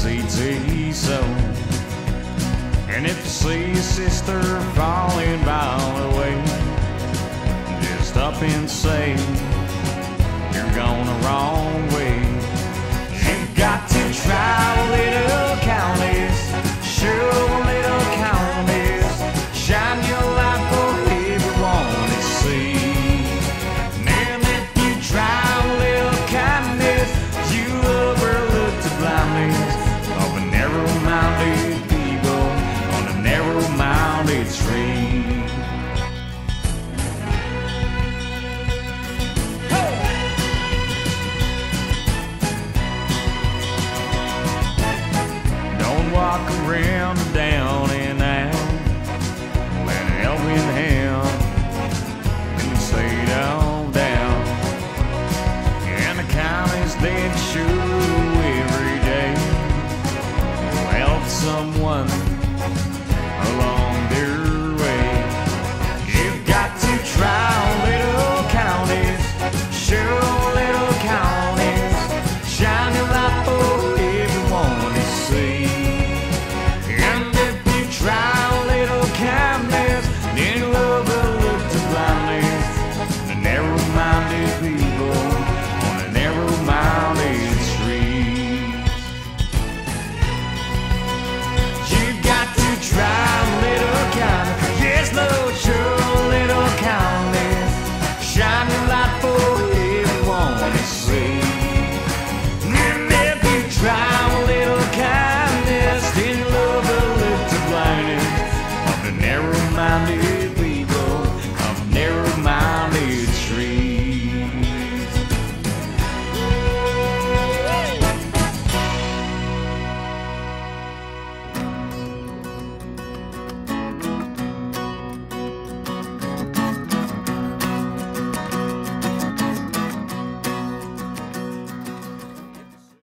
CTSO. And if you see your sister falling by the way, just up and say you're going the wrong way. You've got to try, little counties, sure little counties, shine your light for everyone to see. And if you try, little kindness, you overlook the blindness of a narrow-minded people on a narrow-minded street. Walk around down and out with an helping hand and say it all down. And the county's dead sure every day will help someone along their way. You've got to try, little counties, sure little counties, shine your light for